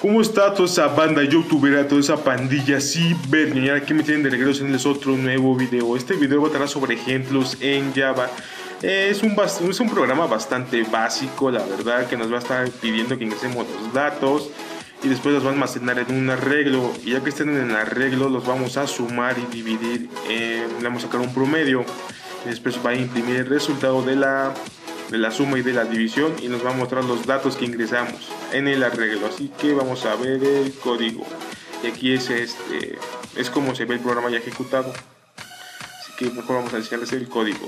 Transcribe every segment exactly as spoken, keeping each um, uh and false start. ¿Cómo está toda esa banda youtubera, toda esa pandilla ciberneñera que me tienen de regreso en el otro nuevo video? Este video va a tratar sobre ejemplos en Java. Es un, es un programa bastante básico, la verdad, que nos va a estar pidiendo que ingresemos los datos y después los va a almacenar en un arreglo. Y ya que estén en el arreglo, los vamos a sumar y dividir. Eh, le vamos a sacar un promedio. Después va a imprimir el resultado de la... de la suma y de la división y nos va a mostrar los datos que ingresamos en el arreglo. Así que vamos a ver el código, y aquí es este es como se ve el programa ya ejecutado, así que mejor vamos a enseñarles el código.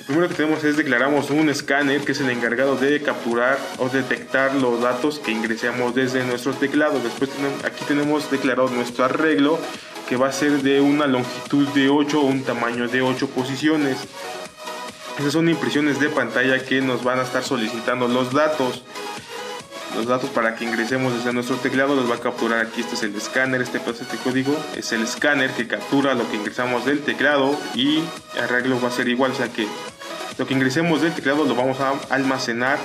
Lo primero que tenemos es declaramos un escáner, que es el encargado de capturar o detectar los datos que ingresamos desde nuestro teclado. Después tenemos, aquí tenemos declarado nuestro arreglo, que va a ser de una longitud de ocho o un tamaño de ocho posiciones. Esas son impresiones de pantalla que nos van a estar solicitando los datos. Los datos para que ingresemos desde nuestro teclado los va a capturar aquí. Este es el escáner, este, este código es el escáner que captura lo que ingresamos del teclado, y el arreglo va a ser igual, o sea que lo que ingresemos del teclado lo vamos a almacenar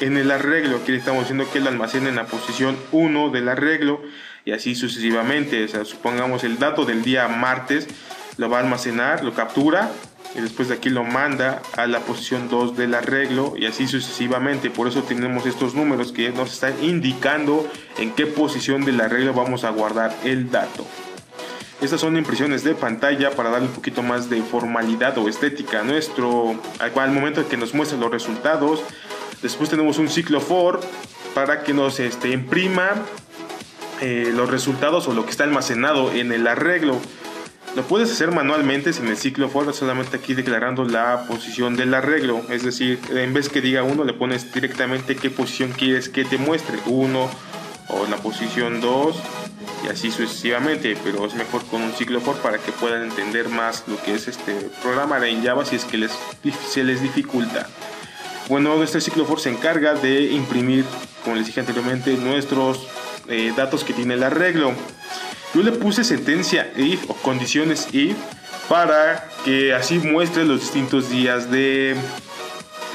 en el arreglo. Aquí le estamos diciendo que lo almacena en la posición uno del arreglo y así sucesivamente. O sea, supongamos el dato del día martes lo va a almacenar, lo captura, y después de aquí lo manda a la posición dos del arreglo y así sucesivamente. Por eso tenemos estos números que nos están indicando en qué posición del arreglo vamos a guardar el dato. Estas son impresiones de pantalla para darle un poquito más de formalidad o estética a nuestro, al momento que nos muestra los resultados. Después tenemos un ciclo for para que nos este, imprima eh, los resultados o lo que está almacenado en el arreglo. Lo puedes hacer manualmente en el ciclo for, solamente aquí declarando la posición del arreglo. Es decir, en vez que diga uno, le pones directamente qué posición quieres que te muestre. uno o la posición dos y así sucesivamente. Pero es mejor con un ciclo for para que puedan entender más lo que es este programar en Java si es que les, se les dificulta. Bueno, este ciclo for se encarga de imprimir, como les dije anteriormente, nuestros eh, datos que tiene el arreglo. Yo le puse sentencia if o condiciones if para que así muestre los distintos días de,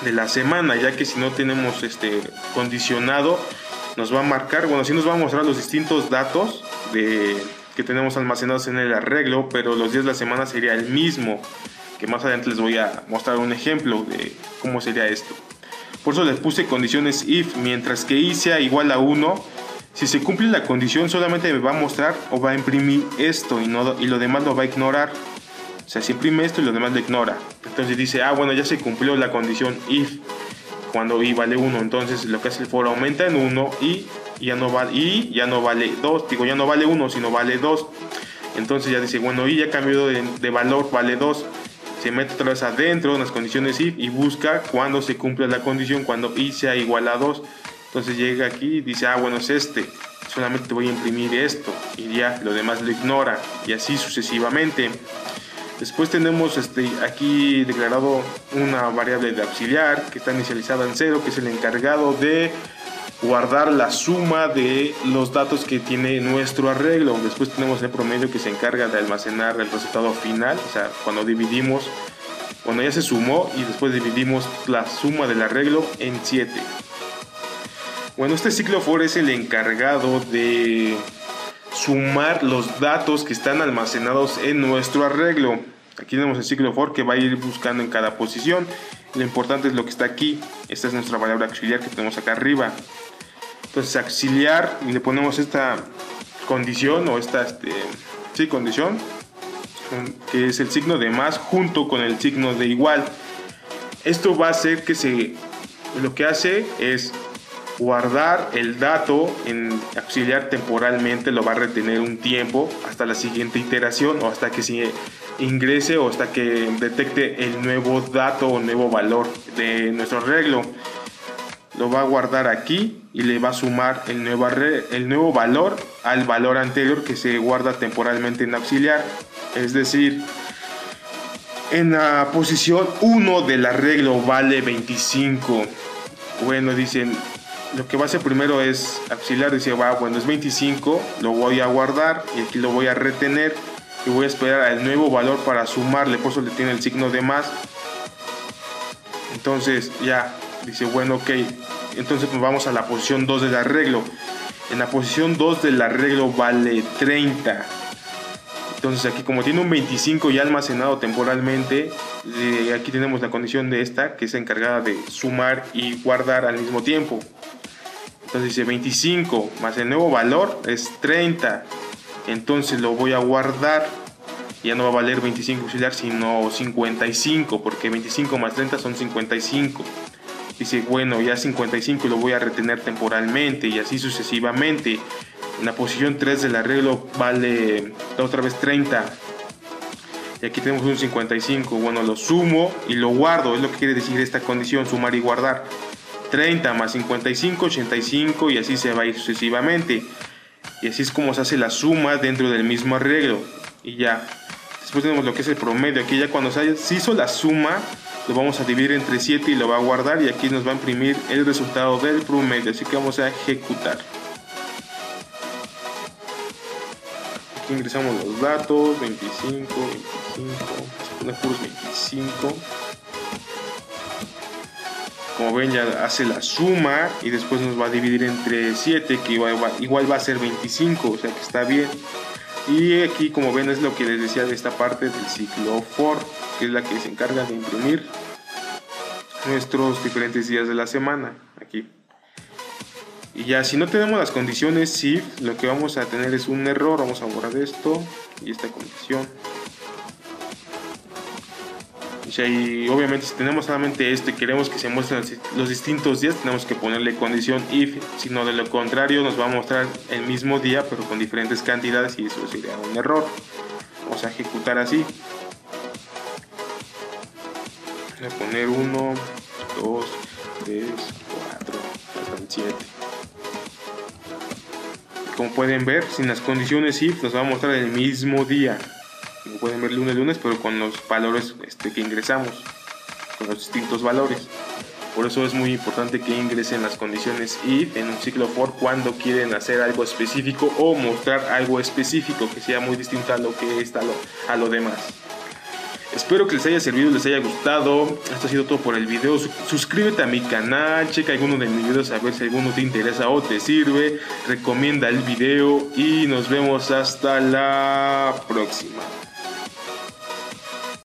de la semana, ya que si no tenemos este condicionado nos va a marcar, bueno, sí nos va a mostrar los distintos datos de, que tenemos almacenados en el arreglo, pero los días de la semana sería el mismo, que más adelante les voy a mostrar un ejemplo de cómo sería esto. Por eso les puse condiciones if, mientras que i sea igual a uno. Si se cumple la condición solamente me va a mostrar o va a imprimir esto y, no, y lo demás lo va a ignorar. O sea, si imprime esto y lo demás lo ignora. Entonces dice, ah bueno, ya se cumplió la condición if, cuando i vale uno. Entonces lo que hace el for aumenta en uno y ya no vale, y ya no vale dos. Digo, ya no vale uno, sino vale dos. Entonces ya dice, bueno, i ya cambió de, de valor, vale dos. Se mete otra vez adentro en las condiciones if y busca cuando se cumple la condición, cuando i sea igual a dos. Entonces llega aquí y dice, ah bueno, es este, solamente voy a imprimir esto y ya lo demás lo ignora y así sucesivamente. Después tenemos este, aquí declarado una variable de auxiliar que está inicializada en cero, que es el encargado de guardar la suma de los datos que tiene nuestro arreglo. Después tenemos el promedio, que se encarga de almacenar el resultado final, o sea, cuando dividimos, cuando ya se sumó y después dividimos la suma del arreglo en siete. Bueno, este ciclo for es el encargado de sumar los datos que están almacenados en nuestro arreglo. Aquí tenemos el ciclo for que va a ir buscando en cada posición. Lo importante es lo que está aquí. Esta es nuestra palabra auxiliar que tenemos acá arriba. Entonces auxiliar, y le ponemos esta condición o esta este, sí, condición, que es el signo de más junto con el signo de igual. Esto va a hacer que se, lo que hace es guardar el dato en auxiliar temporalmente, lo va a retener un tiempo hasta la siguiente iteración o hasta que se ingrese o hasta que detecte el nuevo dato o nuevo valor de nuestro arreglo. Lo va a guardar aquí y le va a sumar el nuevo, el nuevo valor al valor anterior que se guarda temporalmente en auxiliar. Es decir, en la posición uno del arreglo vale veinticinco. Bueno, dicen... Lo que va a hacer primero es auxiliar, dice, va, bueno, es veinticinco, lo voy a guardar y aquí lo voy a retener y voy a esperar al nuevo valor para sumarle, por eso le tiene el signo de más. Entonces ya, dice, bueno, ok, entonces pues vamos a la posición dos del arreglo. en la posición dos del arreglo vale treinta. Entonces aquí, como tiene un veinticinco ya almacenado temporalmente, eh, aquí tenemos la condición de esta, que es encargada de sumar y guardar al mismo tiempo. Entonces dice veinticinco más el nuevo valor es treinta. Entonces lo voy a guardar. Ya no va a valer veinticinco auxiliar, sino cincuenta y cinco, porque veinticinco más treinta son cincuenta y cinco. Dice, bueno, ya cincuenta y cinco lo voy a retener temporalmente, y así sucesivamente. En la posición tres del arreglo vale otra vez treinta. Y aquí tenemos un cincuenta y cinco. Bueno, lo sumo y lo guardo. Es lo que quiere decir esta condición, sumar y guardar. treinta más cincuenta y cinco, ochenta y cinco, y así se va a ir sucesivamente. Y así es como se hace la suma dentro del mismo arreglo. Y ya. Después tenemos lo que es el promedio. Aquí ya cuando se hizo la suma, lo vamos a dividir entre siete y lo va a guardar. Y aquí nos va a imprimir el resultado del promedio. Así que vamos a ejecutar. Ingresamos los datos, veinticinco, veinticinco, veinticinco, como ven ya hace la suma y después nos va a dividir entre siete, que igual va, igual va a ser veinticinco, o sea que está bien. Y aquí, como ven, es lo que les decía de esta parte del ciclo for, que es la que se encarga de imprimir nuestros diferentes días de la semana aquí. Y ya, si no tenemos las condiciones if, lo que vamos a tener es un error. Vamos a borrar esto y esta condición. Y obviamente, si tenemos solamente esto y queremos que se muestren los distintos días, tenemos que ponerle condición if. Si no, de lo contrario, nos va a mostrar el mismo día, pero con diferentes cantidades, y eso sería un error. Vamos a ejecutar así. Voy a poner uno, dos, tres, cuatro, siete. Como pueden ver, sin las condiciones if nos va a mostrar el mismo día. Como pueden ver, lunes, lunes, pero con los valores este, que ingresamos, con los distintos valores. Por eso es muy importante que ingresen las condiciones if en un ciclo for cuando quieren hacer algo específico o mostrar algo específico que sea muy distinto a lo que está lo, a lo demás. Espero que les haya servido, les haya gustado. Esto ha sido todo por el video. Suscríbete a mi canal, checa alguno de mis videos a ver si alguno te interesa o te sirve. Recomienda el video y nos vemos hasta la próxima.